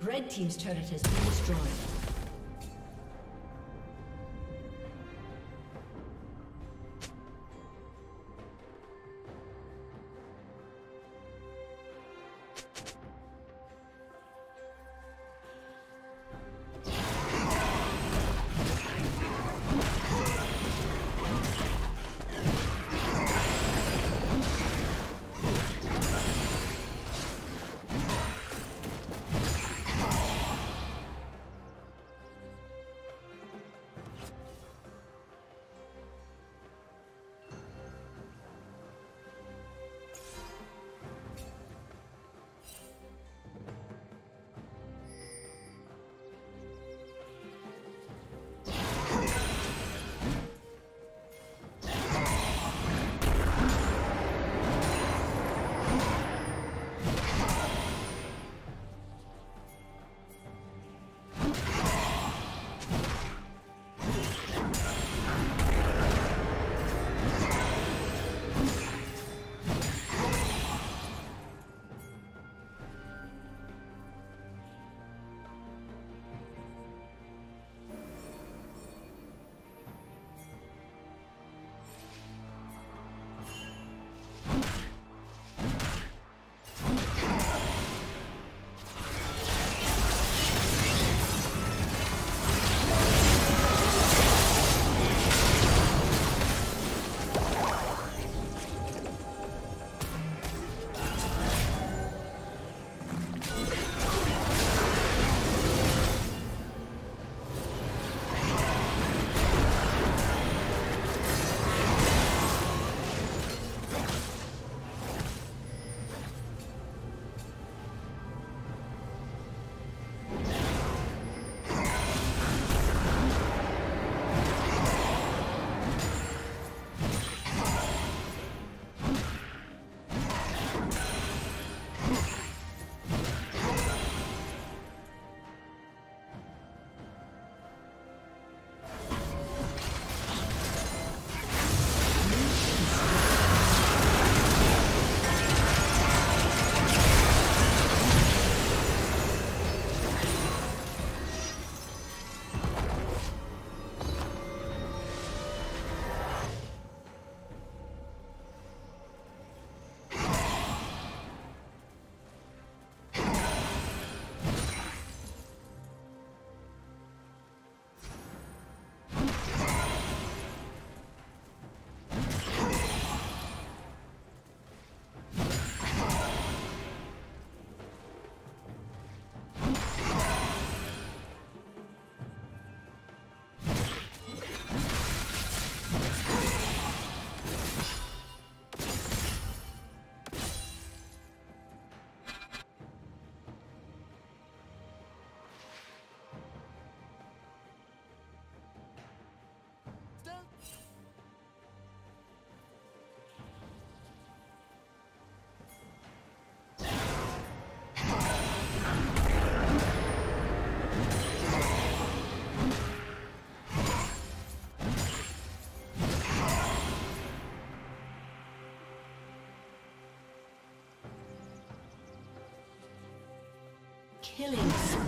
Red team's turret has been destroyed. Killing spree.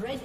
Red